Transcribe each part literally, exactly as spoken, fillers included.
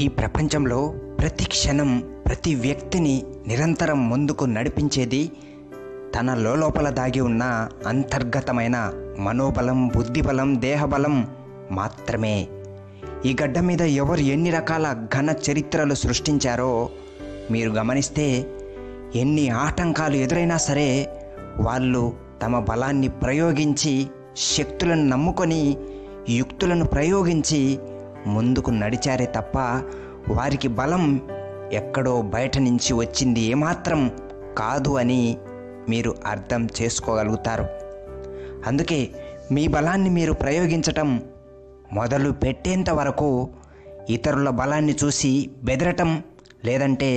ఈ ప్రపంచంలో ప్రతి క్షణం ప్రతి వ్యక్తిని నిరంతరం ముందుకు నడిపించేది తన లోపల దాగి ఉన్న అంతర్గతమైన మనోబలం, బుద్ధిబలం, దేహబలం మాత్రమే. ఈ గడ్డ మీద ఎవరు ఎన్ని రకాల ఘన చరిత్రలు సృష్టించారో మీరు గమనిస్తే, ఎన్ని ఆటంకాలు ఎదురైనా సరే వాళ్ళు తమ బలాన్ని ప్రయోగించి, శక్తులను నమ్ముకొని, యుక్తులను ప్రయోగించి ముందుకు నడిచారే తప్ప వారికి బలం ఎక్కడో బయట నుంచి వచ్చింది ఏమాత్రం కాదు అని మీరు అర్థం చేసుకోగలుగుతారు. అందుకే మీ బలాన్ని మీరు ప్రయోగించటం మొదలు పెట్టేంత వరకు ఇతరుల బలాన్ని చూసి బెదరటం, లేదంటే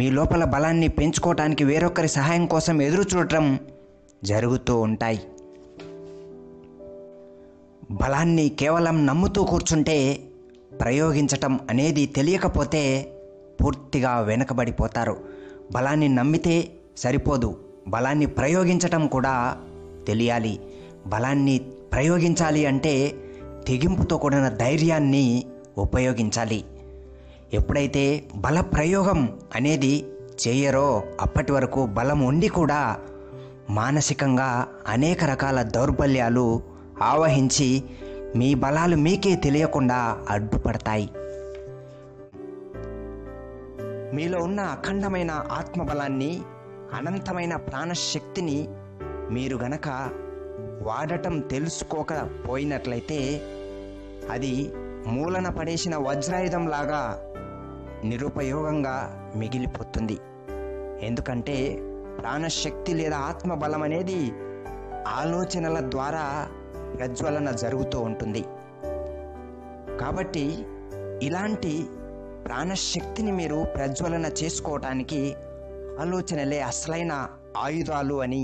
మీ లోపల బలాన్ని పెంచుకోవటానికి వేరొకరి సహాయం కోసం ఎదురు చూడటం జరుగుతూ ఉంటాయి. బలాన్ని కేవలం నమ్ముతూ కూర్చుంటే, ప్రయోగించటం అనేది తెలియకపోతే పూర్తిగా వెనకబడిపోతారు. బలాన్ని నమ్మితే సరిపోదు, బలాన్ని ప్రయోగించటం కూడా తెలియాలి. బలాన్ని ప్రయోగించాలి అంటే తెగింపుతో కూడిన ధైర్యాన్ని ఉపయోగించాలి. ఎప్పుడైతే బల ప్రయోగం అనేది చేయరో అప్పటి వరకు బలం ఉండి కూడా మానసికంగా అనేక రకాల దౌర్బల్యాలు ఆవహించి మీ బలాలు మీకే తెలియకుండా అడ్డుపడతాయి. మీలో ఉన్న అఖండమైన ఆత్మబలాన్ని, అనంతమైన ప్రాణశక్తిని మీరు గనక వాడటం తెలుసుకోకపోయినట్లయితే అది మూలన పడేసిన వజ్రాయుధంలాగా నిరుపయోగంగా మిగిలిపోతుంది. ఎందుకంటే ప్రాణశక్తి లేదా ఆత్మబలం అనేది ఆలోచనల ద్వారా ప్రజ్వలన జరుగుతూ ఉంటుంది. కాబట్టి ఇలాంటి ప్రాణశక్తిని మీరు ప్రజ్వలన చేసుకోవటానికి ఆలోచనలే అసలైన ఆయుధాలు అని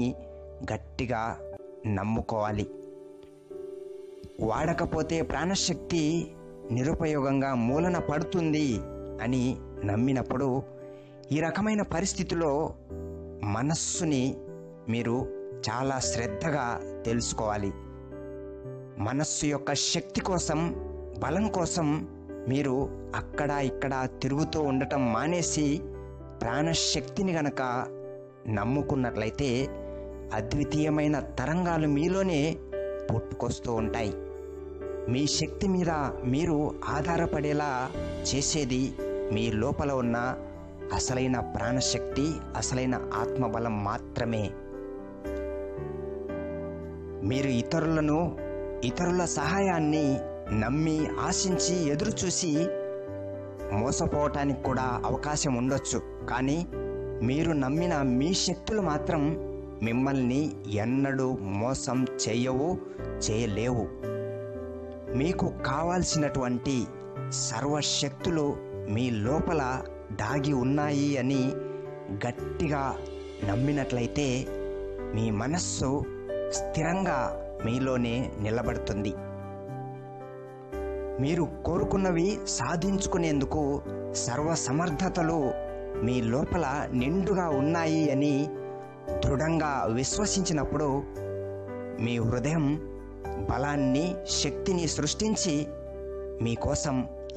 గట్టిగా నమ్ముకోవాలి. వాడకపోతే ప్రాణశక్తి నిరుపయోగంగా మూలన పడుతుంది అని నమ్మినప్పుడు ఈ రకమైన పరిస్థితిలో మనస్సుని మీరు చాలా శ్రద్ధగా తెలుసుకోవాలి. మనస్సు యొక్క శక్తి కోసం, బలం కోసం మీరు అక్కడ ఇక్కడ తిరుగుతూ ఉండటం మానేసి ప్రాణశక్తిని గనక నమ్ముకున్నట్లయితే అద్వితీయమైన తరంగాలు మీలోనే పుట్టుకొస్తూ ఉంటాయి. మీ శక్తి మీద మీరు ఆధారపడేలా చేసేది మీ లోపల ఉన్న అసలైన ప్రాణశక్తి, అసలైన ఆత్మబలం మాత్రమే. మీరు ఇతరులను, ఇతరుల సహాయాన్ని నమ్మి, ఆశించి, ఎదురుచూసి మోసపోవటానికి కూడా అవకాశం ఉండొచ్చు. కానీ మీరు నమ్మిన మీ శక్తులు మాత్రం మిమ్మల్ని ఎన్నడూ మోసం చేయవు, చేయలేవు. మీకు కావాల్సినటువంటి సర్వశక్తులు మీ లోపల దాగి ఉన్నాయి అని గట్టిగా నమ్మినట్లయితే మీ మనస్సు స్థిరంగా మీలోనే నిలబడుతుంది. మీరు కోరుకున్నవి సాధించుకునేందుకు సర్వసమర్థతలు మీ లోపల నిండుగా ఉన్నాయి అని దృఢంగా విశ్వసించినప్పుడు మీ హృదయం బలాన్ని, శక్తిని సృష్టించి మీకోసం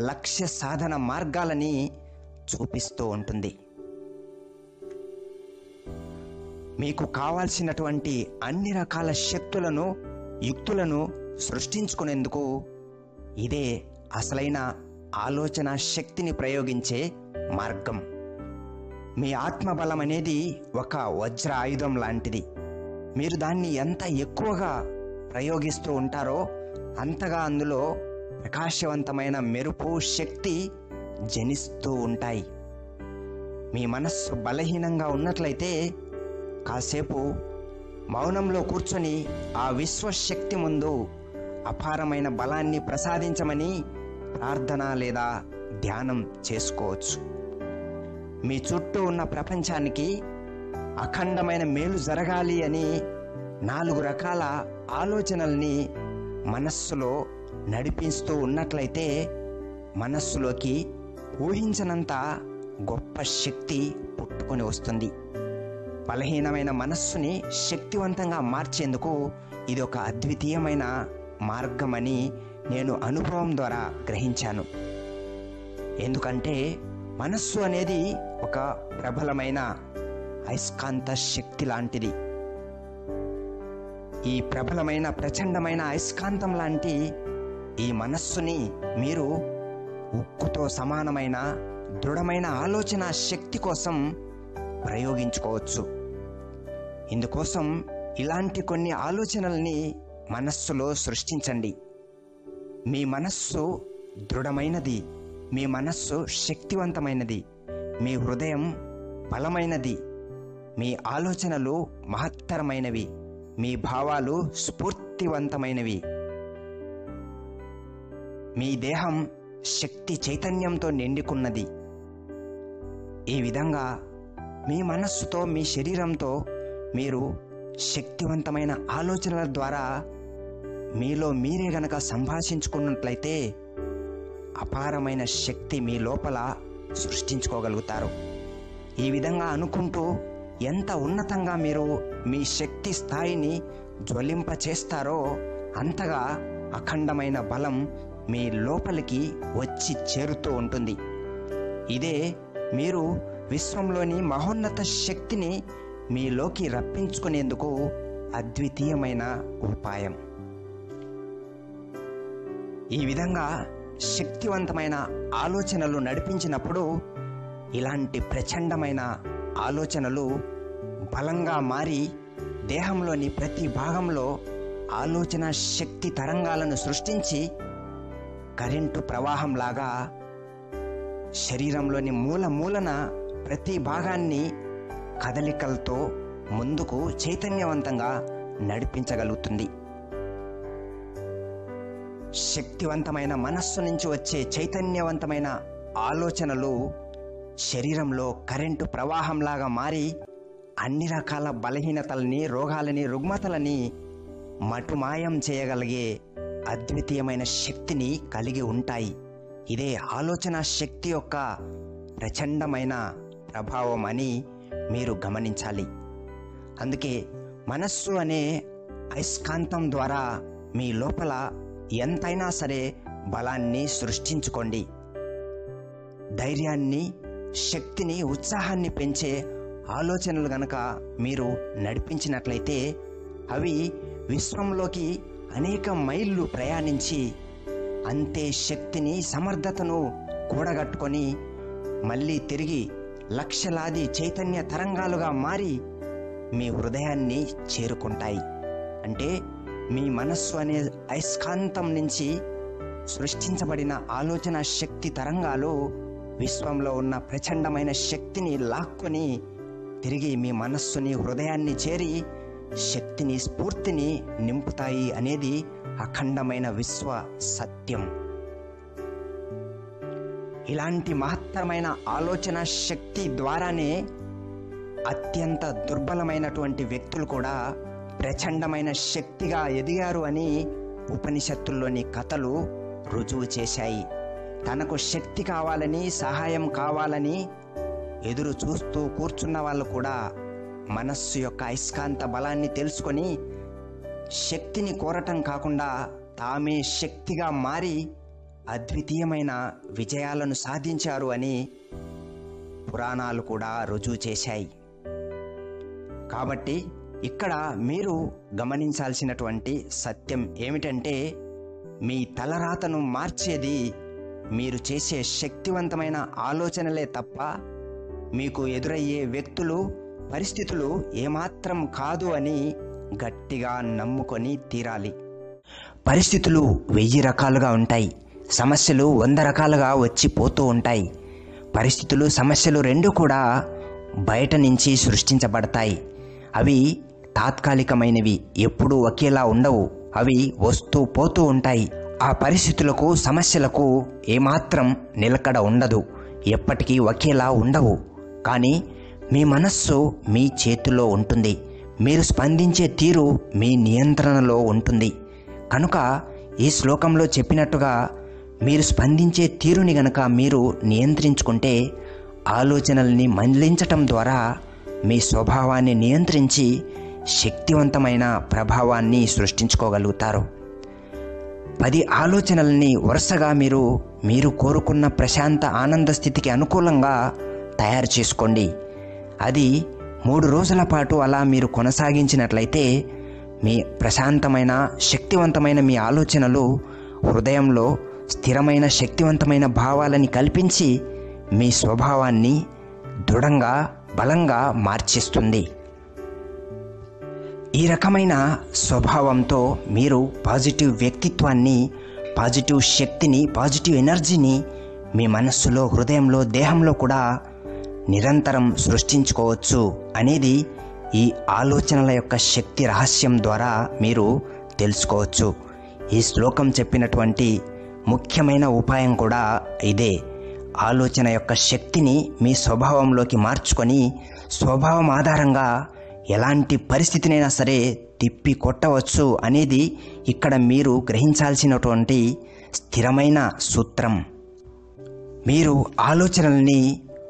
లక్ష్య సాధన మార్గాలని చూపిస్తూ ఉంటుంది. మీకు కావాల్సినటువంటి అన్ని రకాల శక్తులను, యుక్తులను సృష్టించుకునేందుకు ఇదే అసలైన ఆలోచన శక్తిని ప్రయోగించే మార్గం. మీ ఆత్మబలం అనేది ఒక వజ్ర ఆయుధం లాంటిది. మీరు దాన్ని ఎంత ఎక్కువగా ప్రయోగిస్తూ ఉంటారో అంతగా అందులో ప్రకాశవంతమైన మెరుపు, శక్తి జనిస్తూ ఉంటాయి. మీ మనస్సు బలహీనంగా ఉన్నట్లయితే కాసేపు మౌనంలో కూర్చొని ఆ విశ్వశక్తి ముందు అపారమైన బలాన్ని ప్రసాదించమని ప్రార్థన లేదా ధ్యానం చేసుకోవచ్చు. మీ చుట్టూ ఉన్న ప్రపంచానికి అఖండమైన మేలు జరగాలి అని నాలుగు రకాల ఆలోచనల్ని మనస్సులో నడిపిస్తూ ఉన్నట్లయితే మనస్సులోకి ఊహించనంత గొప్ప శక్తి పుట్టుకొని వస్తుంది. బలహీనమైన మనస్సుని శక్తివంతంగా మార్చేందుకు ఇది ఒక అద్వితీయమైన మార్గమని నేను అనుభవం ద్వారా గ్రహించాను. ఎందుకంటే మనస్సు అనేది ఒక ప్రబలమైన అయస్కాంత శక్తి లాంటిది. ఈ ప్రబలమైన ప్రచండమైన అయస్కాంతం లాంటి ఈ మనస్సుని మీరు ఉక్కుతో సమానమైన దృఢమైన ఆలోచన శక్తి కోసం ప్రయోగించుకోవచ్చు. ఇందుకోసం ఇలాంటి కొన్ని ఆలోచనల్ని మనస్సులో సృష్టించండి. మీ మనస్సు దృఢమైనది, మీ మనస్సు శక్తివంతమైనది, మీ హృదయం బలమైనది, మీ ఆలోచనలు మహత్తరమైనవి, మీ భావాలు స్ఫూర్తివంతమైనవి, మీ దేహం శక్తి చైతన్యంతో నిండుకున్నది. ఈ విధంగా మీ మనస్సుతో మీ శరీరంతో మీరు శక్తివంతమైన ఆలోచనల ద్వారా మీలో మీరే గనక సంభాషించుకున్నట్లయితే అపారమైన శక్తి మీ లోపల సృష్టించుకోగలుగుతారు. ఈ విధంగా అనుకుంటూ ఎంత ఉన్నతంగా మీరు మీ శక్తి స్థాయిని జ్వలింప చేస్తారో అంతగా అఖండమైన బలం మీ లోపలికి వచ్చి చేరుతూ ఉంటుంది. ఇదే మీరు విశ్వంలోని మహోన్నత శక్తిని మీలోకి రప్పించుకునేందుకు అద్వితీయమైన ఉపాయం. ఈ విధంగా శక్తివంతమైన ఆలోచనలు నడిపించినప్పుడు ఇలాంటి ప్రచండమైన ఆలోచనలు బలంగా మారి దేహంలోని ప్రతి భాగంలో ఆలోచన శక్తి తరంగాలను సృష్టించి కరెంటు ప్రవాహంలాగా శరీరంలోని మూల మూలన ప్రతి భాగాన్ని కదలికలతో ముందుకు చైతన్యవంతంగా నడిపించగలుగుతుంది. శక్తివంతమైన మనస్సు నుంచి వచ్చే చైతన్యవంతమైన ఆలోచనలు శరీరంలో కరెంటు ప్రవాహంలాగా మారి అన్ని రకాల బలహీనతలని, రోగాలని, రుగ్మతలని మటుమాయం చేయగలిగే అద్వితీయమైన శక్తిని కలిగి ఉంటాయి. ఇదే ఆలోచన శక్తి యొక్క ప్రచండమైన ప్రభావం అని మీరు గమనించాలి. అందుకే మనస్సు అనే అయస్కాంతం ద్వారా మీ లోపల ఎంతైనా సరే బలాన్ని సృష్టించుకోండి. ధైర్యాన్ని, శక్తిని, ఉత్సాహాన్ని పెంచే ఆలోచనలు గనక మీరు నడిపించినట్లయితే అవి విశ్వంలోకి అనేక మైళ్ళు ప్రయాణించి అంతే శక్తిని, సమర్థతను కూడగట్టుకొని మళ్ళీ తిరిగి లక్షలాది చైతన్య తరంగాలుగా మారి మీ హృదయాన్ని చేరుకుంటాయి. అంటే మీ మనస్సు అనే అయస్కాంతం నుంచి సృష్టించబడిన ఆలోచన శక్తి తరంగాలు విశ్వంలో ఉన్న ప్రచండమైన శక్తిని లాక్కొని తిరిగి మీ మనస్సుని, హృదయాన్ని చేరి శక్తిని, స్ఫూర్తిని నింపుతాయి అనేది అఖండమైన విశ్వ సత్యం. ఇలాంటి మహత్తరమైన ఆలోచన శక్తి ద్వారానే అత్యంత దుర్బలమైనటువంటి వ్యక్తులు కూడా ప్రచండమైన శక్తిగా ఎదిగారు అని ఉపనిషత్తుల్లోని కథలు రుజువు చేశాయి. తనకు శక్తి కావాలని, సహాయం కావాలని ఎదురు చూస్తూ కూర్చున్న వాళ్ళు కూడా మనస్సు యొక్క అయస్కాంత బలాన్ని తెలుసుకొని శక్తిని కోరటం కాకుండా తామే శక్తిగా మారి అద్వితీయమైన విజయాలను సాధించారు అని పురాణాలు కూడా రుజువు చేశాయి. కాబట్టి ఇక్కడ మీరు గమనించాల్సినటువంటి సత్యం ఏమిటంటే మీ తలరాతను మార్చేది మీరు చేసే శక్తివంతమైన ఆలోచనలే తప్ప మీకు ఎదురయ్యే వ్యక్తులు, పరిస్థితులు ఏమాత్రం కాదు అని గట్టిగా నమ్ముకొని తీరాలి. పరిస్థితులు వెయ్యి రకాలుగా ఉంటాయి, సమస్యలు వంద రకాలుగా వచ్చిపోతూ ఉంటాయి. పరిస్థితులు, సమస్యలు రెండు కూడా బయట నుంచి సృష్టించబడతాయి. అవి తాత్కాలికమైనవి, ఎప్పుడూ ఒకేలా ఉండవు, అవి వస్తూ పోతూ ఉంటాయి. ఆ పరిస్థితులకు, సమస్యలకు ఏమాత్రం నిలకడ ఉండదు, ఎప్పటికీ ఒకేలా ఉండవు. కానీ మీ మనస్సు మీ చేతిలో ఉంటుంది, మీరు స్పందించే తీరు మీ నియంత్రణలో ఉంటుంది. కనుక ఈ శ్లోకంలో చెప్పినట్టుగా మీరు స్పందించే తీరుని గనక మీరు నియంత్రించుకుంటే ఆలోచనల్ని మళ్లించటం ద్వారా మీ స్వభావాన్ని నియంత్రించి శక్తివంతమైన ప్రభావాన్ని సృష్టించుకోగలుగుతారు. పది ఆలోచనల్ని వరుసగా మీరు మీరు కోరుకున్న ప్రశాంత ఆనంద స్థితికి అనుకూలంగా తయారు చేసుకోండి. అది మూడు రోజుల పాటు అలా మీరు కొనసాగించినట్లయితే మీ ప్రశాంతమైన శక్తివంతమైన మీ ఆలోచనలు హృదయంలో స్థిరమైన శక్తివంతమైన భావాలని కల్పించి మీ స్వభావాన్ని దృఢంగా బలంగా మార్చేస్తుంది. ఈ రకమైన స్వభావంతో మీరు పాజిటివ్ వ్యక్తిత్వాన్ని, పాజిటివ్ శక్తిని, పాజిటివ్ ఎనర్జీని మీ మనస్సులో, హృదయంలో, దేహంలో కూడా నిరంతరం సృష్టించుకోవచ్చు అనేది ఈ ఆలోచనల యొక్క శక్తి రహస్యం ద్వారా మీరు తెలుసుకోవచ్చు. ఈ శ్లోకం చెప్పినటువంటి ముఖ్యమైన ఉపాయం కూడా ఇదే. ఆలోచన యొక్క శక్తిని మీ స్వభావంలోకి మార్చుకొని స్వభావం ఆధారంగా ఎలాంటి పరిస్థితినైనా సరే తిప్పి కొట్టవచ్చు అనేది ఇక్కడ మీరు గ్రహించాల్సినటువంటి స్థిరమైన సూత్రం. మీరు ఆలోచనల్ని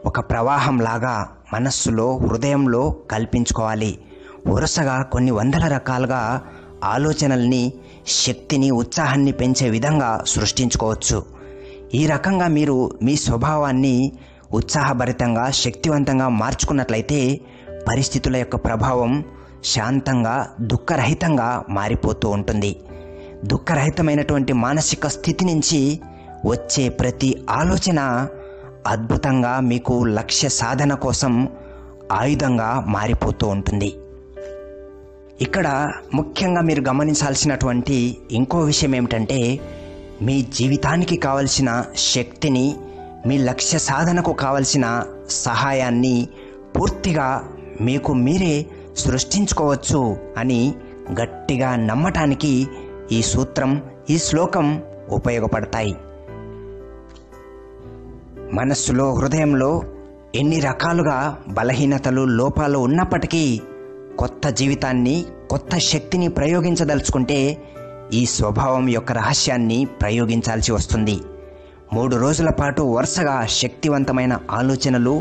ఒక ప్రవాహంలాగా మనస్సులో, హృదయంలో కల్పించుకోవాలి. వరుసగా కొన్ని వందల రకాలుగా ఆలోచనల్ని, శక్తిని, ఉత్సాహాన్ని పెంచే విధంగా సృష్టించుకోవచ్చు. ఈ రకంగా మీరు మీ స్వభావాన్ని ఉత్సాహభరితంగా, శక్తివంతంగా మార్చుకున్నట్లయితే పరిస్థితుల యొక్క ప్రభావం శాంతంగా, దుఃఖరహితంగా మారిపోతూ ఉంటుంది. దుఃఖరహితమైనటువంటి మానసిక స్థితి నుంచి వచ్చే ప్రతి ఆలోచన అద్భుతంగా మీకు లక్ష్య సాధన కోసం ఆయుధంగా మారిపోతూ ఉంటుంది. ఇక్కడ ముఖ్యంగా మీరు గమనించాల్సినటువంటి ఇంకో విషయం ఏమిటంటే, మీ జీవితానికి కావలసిన శక్తిని, మీ లక్ష్య సాధనకు కావలసిన సహాయాన్ని పూర్తిగా మీకు మీరే సృష్టించుకోవచ్చు అని గట్టిగా నమ్మటానికి ఈ సూత్రం, ఈ శ్లోకం ఉపయోగపడతాయి. మనస్సులో, హృదయంలో ఎన్ని రకాలుగా బలహీనతలు, లోపాలు ఉన్నప్పటికీ కొత్త జీవితాన్ని, కొత్త శక్తిని ప్రయోగించదలుచుకుంటే ఈ స్వభావం యొక్క రహస్యాన్ని ప్రయోగించాల్సి వస్తుంది. మూడు రోజుల పాటు వరుసగా శక్తివంతమైన ఆలోచనలు,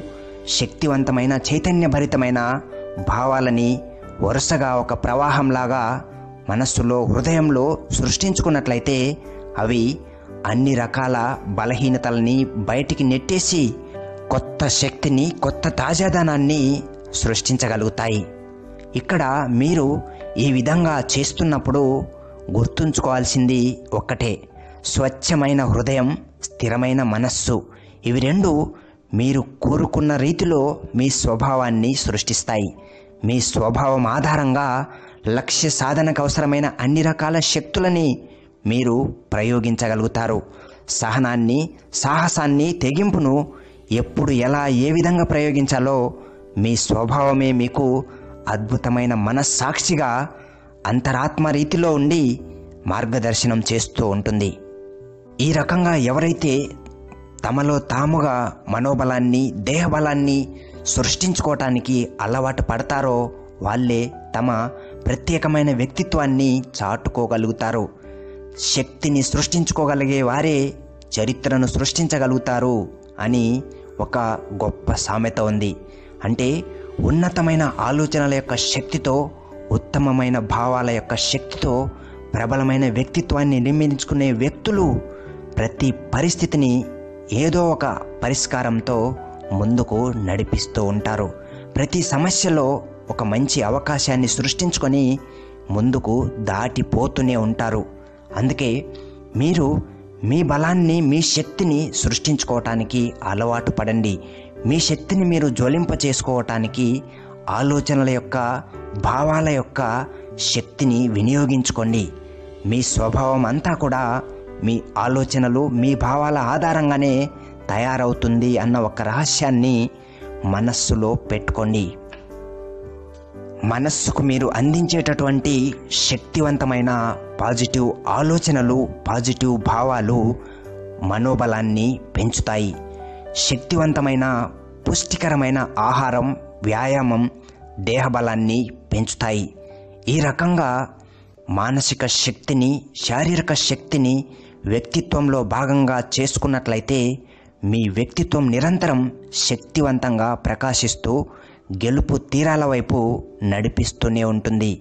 శక్తివంతమైన చైతన్యభరితమైన భావాలని వరుసగా ఒక ప్రవాహంలాగా మనస్సులో, హృదయంలో సృష్టించుకున్నట్లయితే అవి అన్ని రకాల బలహీనతల్ని బయటికి నెట్టేసి కొత్త శక్తిని, కొత్త తాజాదనాన్ని సృష్టించగలుగుతాయి. ఇక్కడ మీరు ఈ విధంగా చేస్తున్నప్పుడు గుర్తుంచుకోవాల్సింది ఒక్కటే, స్వచ్ఛమైన హృదయం, స్థిరమైన మనస్సు, ఇవి రెండు మీరు కోరుకున్న రీతిలో మీ స్వభావాన్ని సృష్టిస్తాయి. మీ స్వభావం ఆధారంగా లక్ష్య సాధనకు అవసరమైన అన్ని రకాల శక్తులని మీరు ప్రయోగించగలుగుతారు. సహనాన్ని, సాహసాన్ని, తెగింపును ఎప్పుడు, ఎలా, ఏ విధంగా ప్రయోగించాలో మీ స్వభావమే మీకు అద్భుతమైన మనస్సాక్షిగా అంతరాత్మ రీతిలో ఉండి మార్గదర్శనం చేస్తూ ఉంటుంది. ఈ రకంగా ఎవరైతే తమలో తాముగా మనోబలాన్ని, దేహబలాన్ని సృష్టించుకోవటానికి అలవాటు పడతారో వాళ్ళే తమ ప్రత్యేకమైన వ్యక్తిత్వాన్ని చాటుకోగలుగుతారు. శక్తిని సృష్టించుకోగలిగే వారే చరిత్రను సృష్టించగలుగుతారు అని ఒక గొప్ప సామెత ఉంది. అంటే ఉన్నతమైన ఆలోచనల యొక్క శక్తితో, ఉత్తమమైన భావాల యొక్క శక్తితో ప్రబలమైన వ్యక్తిత్వాన్ని నిర్మించుకునే వ్యక్తులు ప్రతి పరిస్థితిని ఏదో ఒక పరిష్కారంతో ముందుకు నడిపిస్తూ ఉంటారు. ప్రతి సమస్యలో ఒక మంచి అవకాశాన్ని సృష్టించుకొని ముందుకు దాటిపోతూనే ఉంటారు. అందుకే మీరు మీ బలాన్ని, మీ శక్తిని సృష్టించుకోవటానికి అలవాటు పడండి. మీ శక్తిని మీరు జ్వలింప చేసుకోవటానికి ఆలోచనల యొక్క, భావాల యొక్క శక్తిని వినియోగించుకోండి. మీ స్వభావం అంతా కూడా మీ ఆలోచనలు, మీ భావాల ఆధారంగానే తయారవుతుంది అన్న ఒక రహస్యాన్ని మనస్సులో పెట్టుకోండి. మనస్సుకు మీరు అందించేటటువంటి శక్తివంతమైన పాజిటివ్ ఆలోచనలు, పాజిటివ్ భావాలు మనోబలాన్ని పెంచుతాయి. శక్తివంతమైన పుష్టికరమైన ఆహారం, వ్యాయామం దేహబలాన్ని పెంచుతాయి. ఈ రకంగా మానసిక శక్తిని, శారీరక శక్తిని వ్యక్తిత్వంలో భాగంగా చేసుకున్నట్లయితే మీ వ్యక్తిత్వం నిరంతరం శక్తివంతంగా ప్రకాశిస్తూ గెలుపు తీరాల వైపు నడిపిస్తూనే ఉంటుంది.